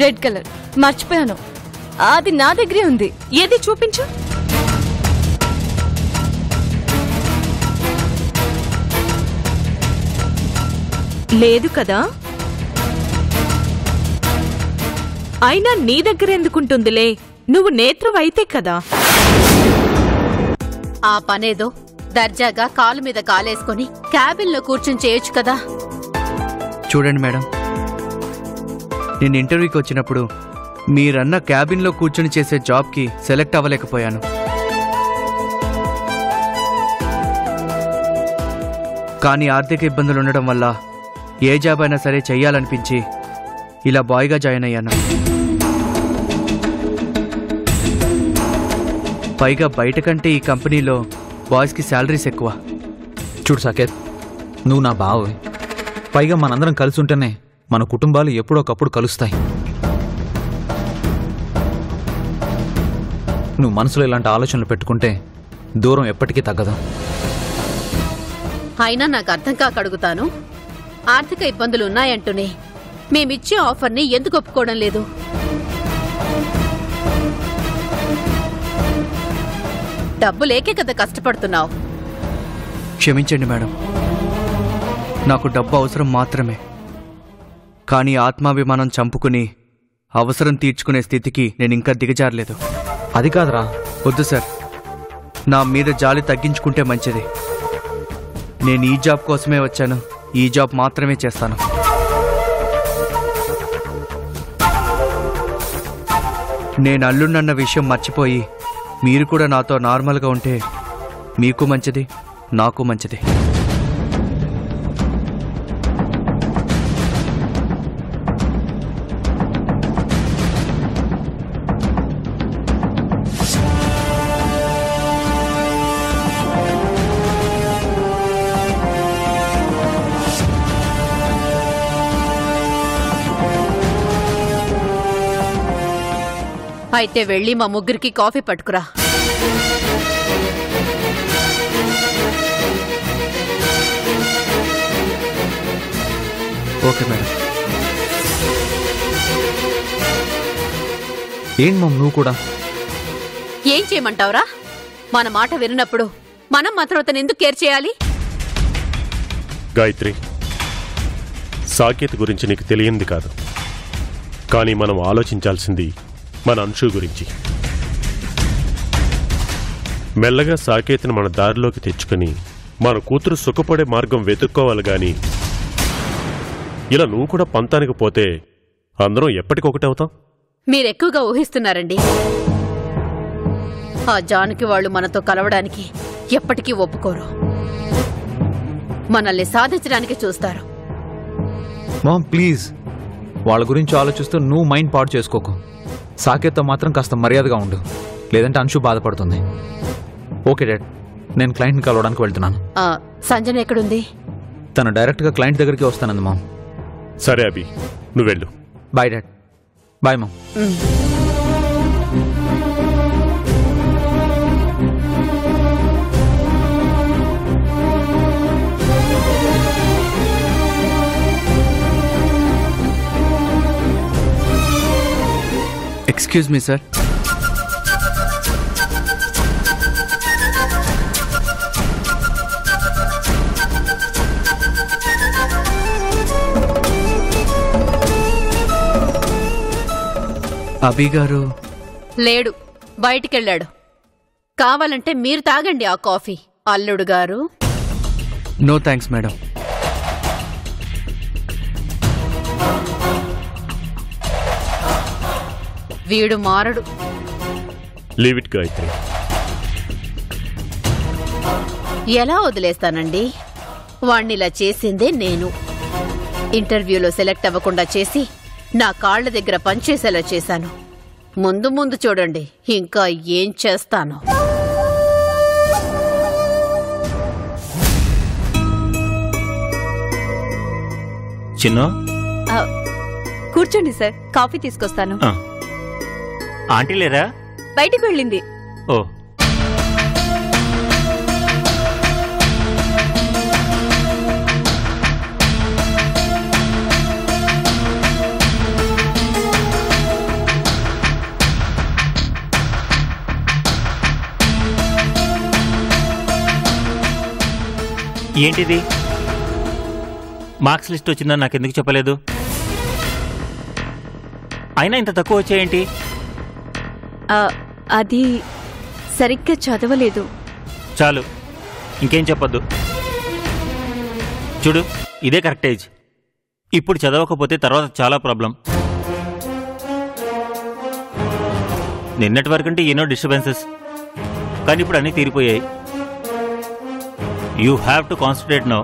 Red colour మర్చిపోయాను. అది నా దగ్గరే ఉంది. ఏది చూపించు. లేదు కదా. అయినా నీ దగ్గర ఎందుకుంటుందిలే, నువ్వు నేత్రం అయితే కదా. ఆ పనేదో దర్జాగా కాలు మీద కాలేసుకొని క్యాబిన్లో కూర్చుని చేయొచ్చు కదా. చూడండి మేడం, నేను ఇంటర్వ్యూకి వచ్చినప్పుడు మీరన్న క్యాబిన్లో కూర్చుని చేసే జాబ్కి సెలెక్ట్ అవ్వలేకపోయాను. కానీ ఆర్థిక ఇబ్బందులు ఉండడం వల్ల ఏ జాబ్ అయినా సరే చెయ్యాలనిపించి ఇలా బాయ్గా జాయిన్ అయ్యాను. పైగా బయట కంటే ఈ కంపెనీలో బాయ్స్కి శాలరీస్ ఎక్కువ. చూడు సాకేత్, నువ్వు నా బావే. పైగా మనందరం కలిసి ఉంటేనే మన కుటుంబాలు ఎప్పుడొకప్పుడు కలుస్తాయి. నువ్వు మనసులో ఇలాంటి ఆలోచనలు పెట్టుకుంటే దూరం ఎప్పటికీ తగ్గదు. అయినా నాకు అర్థం కాక అడుగుతాను, ఆర్థిక ఇబ్బందులు ఉన్నాయంటూనే మేమిచ్చే ఆఫర్ని ఎందుకు ఒప్పుకోవడం లేదు? డబ్బు లేకే కదా కష్టపడుతున్నావు. క్షమించండి మేడం, నాకు డబ్బు అవసరం మాత్రమే. కానీ ఆత్మాభిమానం చంపుకుని అవసరం తీర్చుకునే స్థితికి నేను ఇంకా దిగజారలేదు. అది కాదురా. వద్దు సార్, నా మీద జాలి తగ్గించుకుంటే మంచిది. నేను ఈ జాబ్ కోసమే వచ్చాను, ఈ జాబ్ మాత్రమే చేస్తాను. నేను అల్లున్నన్న విషయం మర్చిపోయి మీరు కూడా నాతో నార్మల్గా ఉంటే మీకు మంచిది, నాకు మంచిది. అయితే వెళ్ళి మా ముగ్గురికి కాఫీ పట్టుకురా. Okay madam. ఏం మమ్, నువ్వు కూడా ఏం చేయమంటావురా? మన మాట విననప్పుడు మనం మాత్రం అతను ఎందుకు కేర్ చేయాలి? గాయత్రి, సాకేత్ గురించి నీకు తెలియంది కాదు, కానీ మనం ఆలోచించాల్సింది మన అంశు గురించి. మెల్లగా సాకేత్ను మన దారిలోకి తెచ్చుకుని మన కూతురు సుఖపడే మార్గం వెతుక్కోవాలి. కానీ ఇలా నువ్వు కూడా పంతానికి పోతే అందరం ఎప్పటికొకటి అవుతాం. మీరెక్కువగా ఊహిస్తున్నారండి. ఆ జానికి వాళ్ళు మనతో కలవడానికి ఎప్పటికీ ఒప్పుకోరు, మనల్ని సాధించడానికి చూస్తారు. మామ్ ప్లీజ్, వాళ్ళ గురించి ఆలోచిస్తూ నువ్వు మైండ్ పాడు చేసుకోకు. సాకేత్తో మాత్రం కాస్త మర్యాదగా ఉండు, లేదంటే అంశు బాధపడుతుంది. ఓకే డాడ్, నేను క్లయింట్ని కలవడానికి వెళ్తున్నాను. సంజన ఎక్కడుంది? తను డైరెక్ట్గా క్లయింట్ దగ్గరికి వస్తానంది మామ్. సరే అభి, నువ్వు వెళ్ళు. Bye dad. Bye mom. Excuse me sir. Abhi గారు లేడు, బయటికెళ్ళాడు. కావాలంటే మీరు తాగండి ఆ కాఫీ. అల్లుడు గారు. No thanks madam. వీడు మారడు. Leave it Gayatri. ఎలా వదిలేస్తానండి వాణ్ణి? ఇలా చేసిందే నేను. ఇంటర్వ్యూలో సెలెక్ట్ అవ్వకుండా చేసి నా కాళ్ల దగ్గర పనిచేసేలా చేశాను. ముందు చూడండి ఇంకా ఏం చేస్తాను. చిన్న కూర్చోండి సార్, కాఫీ తీసుకొస్తాను. ఆంటీ లేరా? బయటికి వెళ్ళింది. ఓ ఏంటిది? మార్క్స్ లిస్ట్ వచ్చిందని నాకెందుకు చెప్పలేదు? అయినా ఇంత తక్కువ వచ్చాయేంటి? అది సరిగ్గా చదవలేదు. చాలు, ఇంకేం చెప్పద్దు. చూడు, ఇదే కరెక్ట్ ఏజ్. ఇప్పుడు చదవకపోతే తర్వాత చాలా ప్రాబ్లం. నిన్నటి వరకంటే ఎన్నో డిస్టర్బెన్సెస్, కానీ ఇప్పుడు అన్నీ తీరిపోయాయి. You have to concentrate now.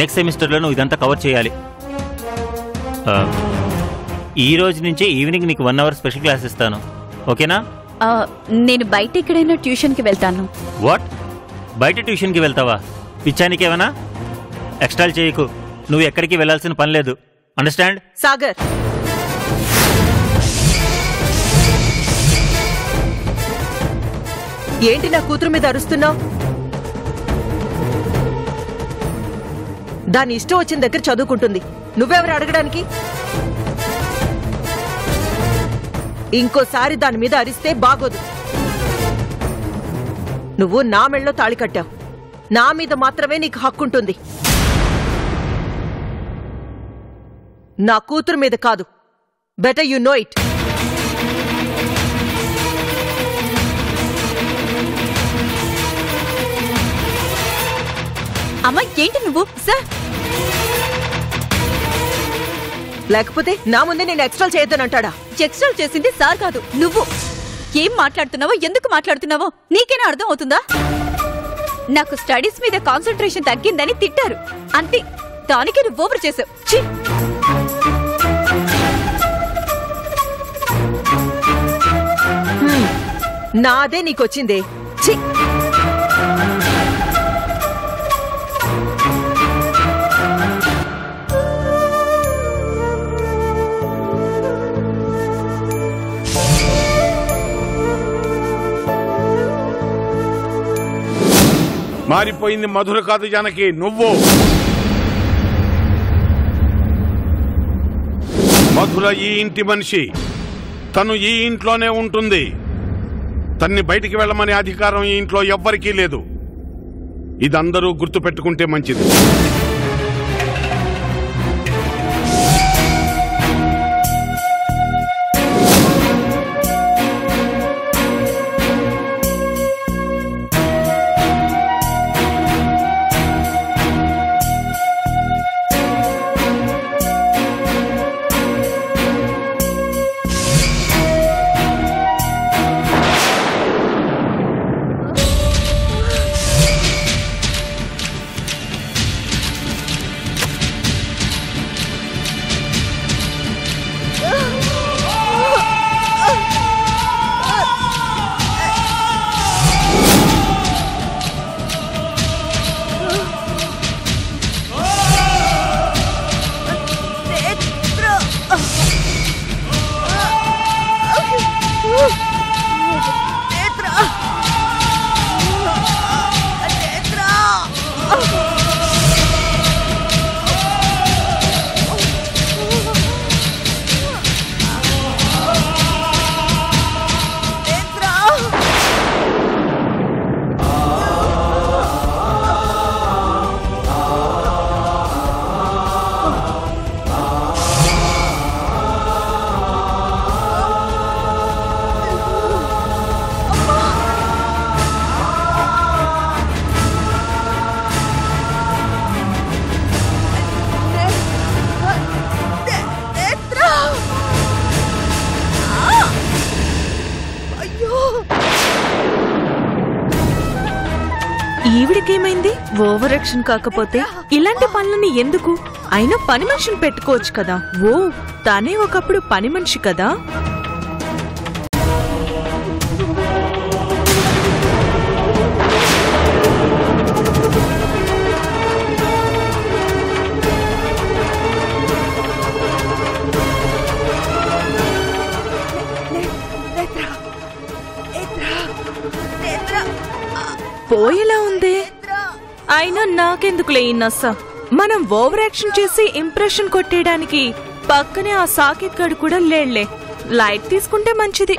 Next సెమిస్టర్లో నువ్వు ఇదంతా కవర్ చేయాలి. ఈ రోజు నుంచి ఈవినింగ్ నీకు 1 hour స్పెషల్ క్లాస్ ఇస్తాను, ఓకేనా? నేను బయట ఎక్కడైనా ట్యూషన్కి వెళ్తాను. వాట్? బయట ట్యూషన్కి వెళ్తావా? పిచ్చానికేమైనా? ఎక్స్ట్రాల్ చేయకు. నువ్వు ఎక్కడికి వెళ్లాల్సిన పని లేదు. అండర్స్టాండ్? సాగర్, ఏంటి నా కూతురు మీద అరుస్తున్నావు? దాని ఇష్టం వచ్చిన దగ్గర చదువుకుంటుంది, నువ్వెవరు అడగడానికి? ఇంకోసారి దాని మీద అరిస్తే బాగోదు. నువ్వు నా మెళ్ళలో తాళి కట్టావు, నా మీద మాత్రమే నీకు హక్కుంటుంది, నా కూతురు మీద కాదు. Better you know it. అమ్మ, ఏంటి నువ్వు? సార్, లేకపోతే నా ముందే నేను ఎక్స్ట్రాల్ చేయొద్దనంటాడా? ఎక్స్ట్రాల్ చేసింది సార్ కాదు నువ్వు. ఏం మాట్లాడుతున్నావో, ఎందుకు మాట్లాడుతున్నావో నీకేనా అర్థం అవుతుందా? నాకు స్టడీస్ మీద కాన్సన్ట్రేషన్ తగ్గిందని తిట్టారు, అంతే. దానికి నువ్వు ఓవర్ చేసావు. నాదే నీకొచ్చిందే. ఛీ, మారిపోయింది మధుర కాదు జానకి, నువ్వు. మధుర ఈ ఇంటి మనిషి, తను ఈ ఇంట్లోనే ఉంటుంది. తన్ని బయటికి వెళ్ళమనే అధికారం ఈ ఇంట్లో ఎవ్వరికీ లేదు. ఇది అందరూ గుర్తుపెట్టుకుంటే మంచిది. ఈవిడికేమైంది? ఓవర్ యాక్షన్ కాకపోతే ఇలాంటి పనులని ఎందుకు? అయినా పని మనిషిని పెట్టుకోవచ్చు కదా. ఓ, తనే ఒకప్పుడు పని మనిషి కదా. పోయేలా ఉంది. అయినా నాకెందుకులే ఈ నస్స. మనం ఓవర్ యాక్షన్ చేసి ఇంప్రెషన్ కొట్టేయడానికి పక్కనే ఆ సాకిత్ గడు కూడా లేళ్లే. లైట్ తీసుకుంటే మంచిది.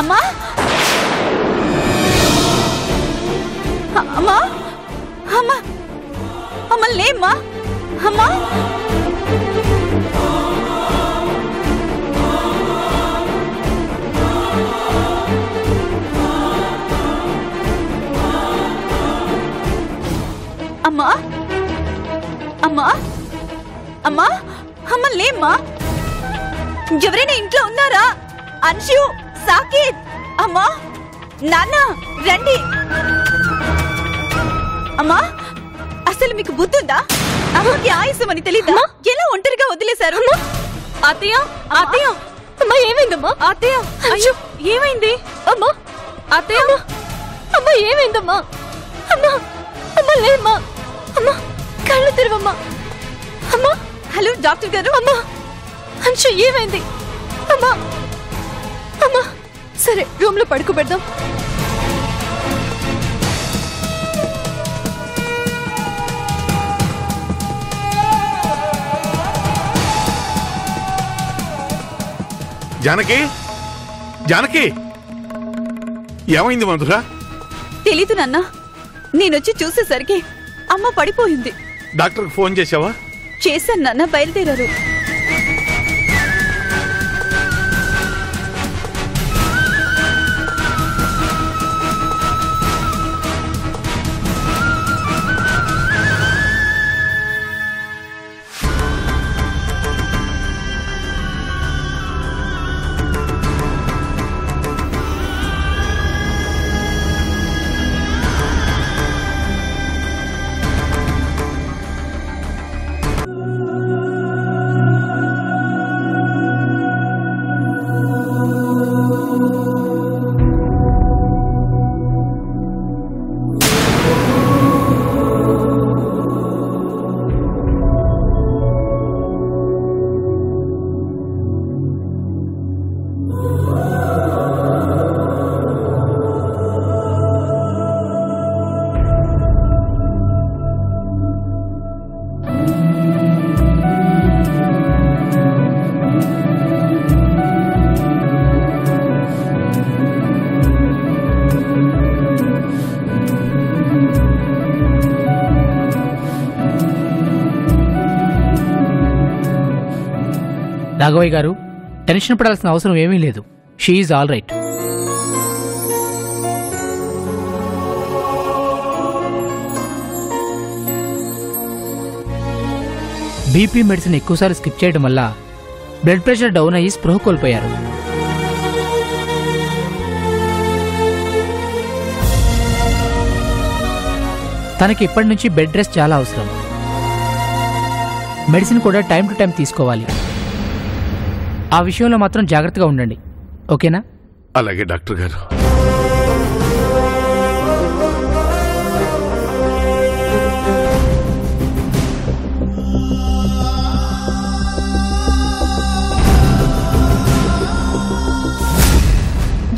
அம்மா அம்மா அம்மா அம்மா லேம்மா அம்மா அம்மா அம்மா అమ్మా అమ్మ లేమ్మా ఎవరైనా ఇంట్లో ఉన్నారా అంశు సాకిత్ అమ్మా నాన్న రండి అమ్మా అసలు మీకు బుద్ధి ఉందా అమ్మకి ఆయాసం అని తెలియదా ఎలా ఒంటరిగా వదిలేశారు అత్తయ్య అత్తయ్య అమ్మా ఏమైందమ్మా అత్తయ్య అంశు ఏమైంది అమ్మా అత్తయ్య అమ్మా ఏమైందమ్మా అమ్మా అమ్మ లేమ్మా అమ్మా కళ్ళు తెరవమ్మా అమ్మా హలో డాక్టర్ గారు అమ్మా అంశు ఏమైంది అమ్మా అమ్మా సరే రూమ్లో పడుకోబెడదాం జానకి జానకి ఏమైంది మధురా తెలీదు నాన్న నేనొచ్చి చూసేసరికి అమ్మ పడిపోయింది డాక్టర్కి ఫోన్ చేశావా చేశాను నాన్న బయలుదేరారు రాఘవయ్య గారు టెన్షన్ పడాల్సిన అవసరం ఏమీ లేదు she is all right BP medicine ఎక్కువసారి స్కిప్ చేయడం వల్ల బ్లడ్ ప్రెషర్ డౌన్ అయ్యి స్పృహ కోల్పోయారు తనకి ఇప్పటి నుంచి బెడ్ రెస్ట్ చాలా అవసరం మెడిసిన్ కూడా టైం టు టైం తీసుకోవాలి ఆ విషయంలో మాత్రం జాగ్రత్తగా ఉండండి ఓకేనా అలాగే డాక్టర్ గారు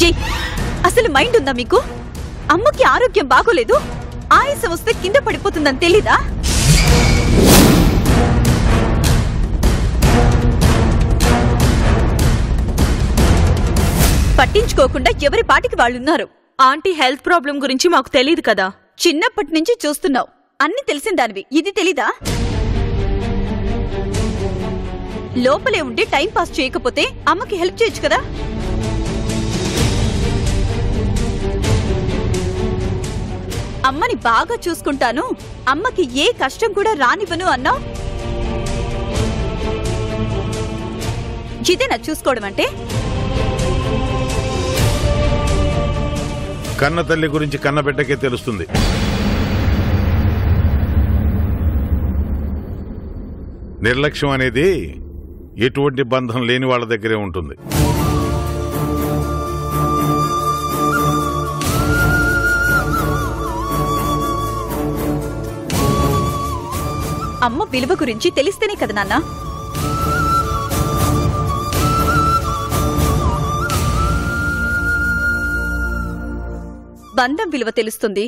జై అసలు మైండ్ ఉందా మీకు అమ్మకి ఆరోగ్యం బాగోలేదు ఆయాసం వస్తే కింద పడిపోతుందని తెలీదా పట్టించుకోకుండా ఎవరి పాటికి వాళ్ళున్నారు ఆంటీ హెల్త్ ప్రాబ్లం గురించి మాకు తెలియదు కదా చిన్నప్పటి నుంచి చూస్తున్నావు అన్ని తెలిసిన దానివి ఇది తెలీదా లోపలే ఉండి టైం పాస్ చేయకపోతే అమ్మకి హెల్ప్ చేయొచ్చు కదా అమ్మని బాగా చూసుకుంటాను అమ్మకి ఏ కష్టం కూడా రానివ్వను అన్నావు ఇదేనా చూసుకోవడం అంటే కన్న తల్లి గురించి కన్న బిడ్డకే తెలుస్తుంది నిర్లక్ష్యం అనేది ఎటువంటి బంధం లేని వాళ్ళ దగ్గరే ఉంటుంది అమ్మ విలువ గురించి తెలిస్తేనే కదా నాన్న బంధం విలువ తెలుస్తుంది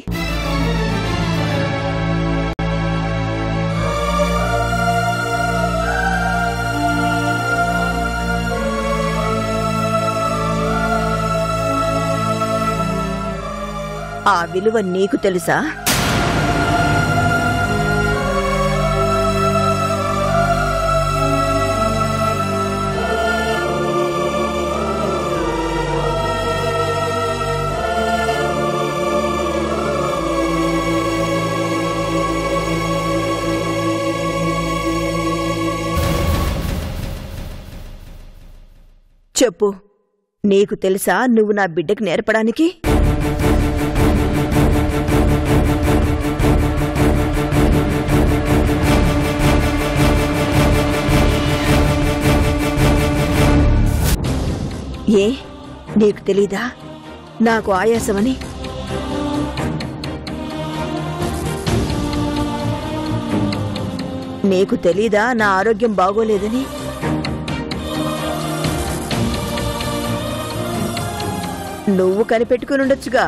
ఆ విలువ నీకు తెలుసా? చెప్పు, నీకు తెలుసా నువ్వు నా బిడ్డకు నేర్పడానికి? ఏ నీకు తెలీదా నాకు ఆయాసమని? నీకు తెలీదా నా ఆరోగ్యం బాగోలేదని? నువ్వు కనిపెట్టుకుని ఉండొచ్చుగా.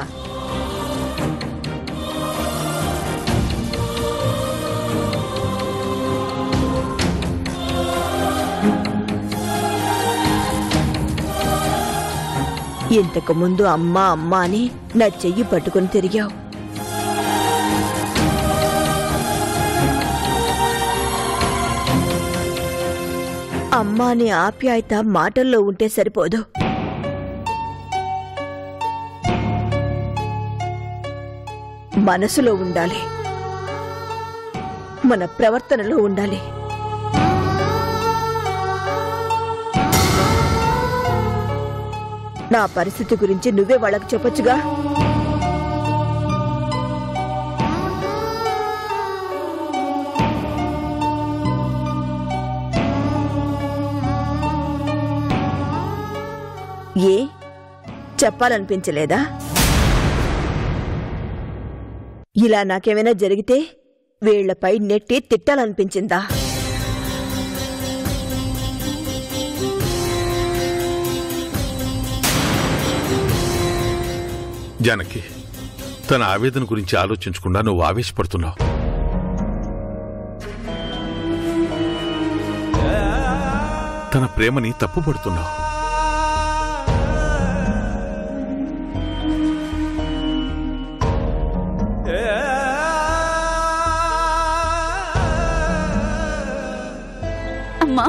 ఇంతకు ముందు అమ్మా అమ్మా అని నా చెయ్యి పట్టుకుని తిరిగావు. అమ్మా అనే ఆప్యాయత మాటల్లో ఉంటే సరిపోదు. మనసులో ఉండాలి, మన ప్రవర్తనలో ఉండాలి. నా పరిస్థితి గురించి నువ్వే వాళ్ళకు చెప్పొచ్చుగా. ఏ చెప్పాలనిపించలేదా? ఇలా నాకేమైనా జరిగితే వీళ్లపై నెట్టి తిట్టాలనిపించిందా? జానకి, తన ఆవేదన గురించి ఆలోచించకుండా నువ్వు ఆవేశపడుతున్నావు. తన ప్రేమని తప్పుపడుతున్నావు. అమ్మా,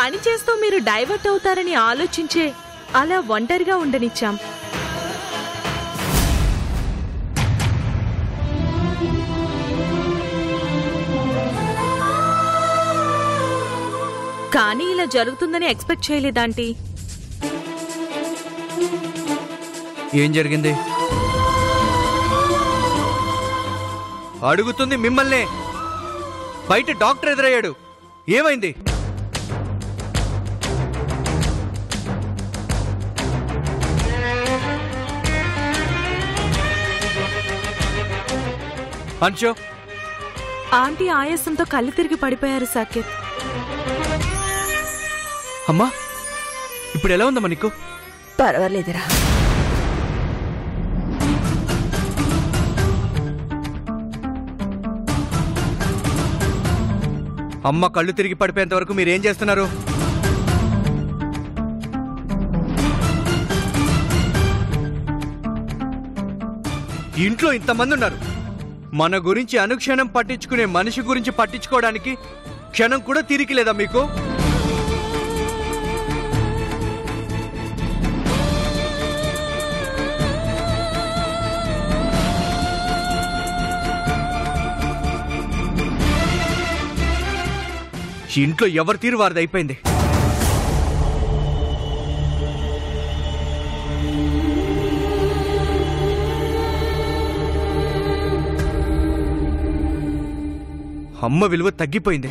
పని చేస్తూ మీరు డైవర్ట్ అవుతారని ఆలోచించే అలా ఒంటరిగా ఉండనిచ్చాం. కానీ ఇలా జరుగుతుందని ఎక్స్పెక్ట్ చేయలేదాంటీ. ఏం జరిగింది? అడుగుతుంది మిమ్మల్నే. బయట డాక్టర్ ఎదురయ్యాడు, ఏమైంది? అంచు ఆంటీ ఆయాసంతో కళ్ళు తిరిగి పడిపోయారు సాకేత్. అమ్మా, ఇప్పుడు ఎలా ఉందమ్మా నీకు? పర్వాలేదురా. అమ్మ కళ్ళు తిరిగి పడిపోయేంత వరకు మీరేం చేస్తున్నారు? ఇంట్లో ఇంతమంది ఉన్నారు. మన గురించి అనుక్షణం పట్టించుకునే మనిషి గురించి పట్టించుకోవడానికి క్షణం కూడా తీరిక లేదా మీకు? ఇంట్లో ఎవరి తీరు వారిది అయిపోయింది. అమ్మ విలువ తగ్గిపోయింది.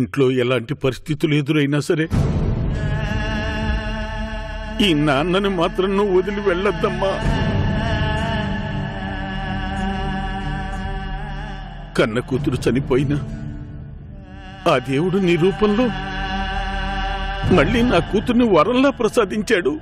ఇంట్లో ఎలాంటి పరిస్థితులు ఎదురైనా సరే ఈ నాన్నని మాత్రం నువ్వు వదిలి వెళ్ళొద్దమ్మా. కన్న కూతురు చనిపోయినా ఆ దేవుడు నీ రూపంలో మళ్ళీ నా కూతుర్ని వరంలా ప్రసాదించాడు.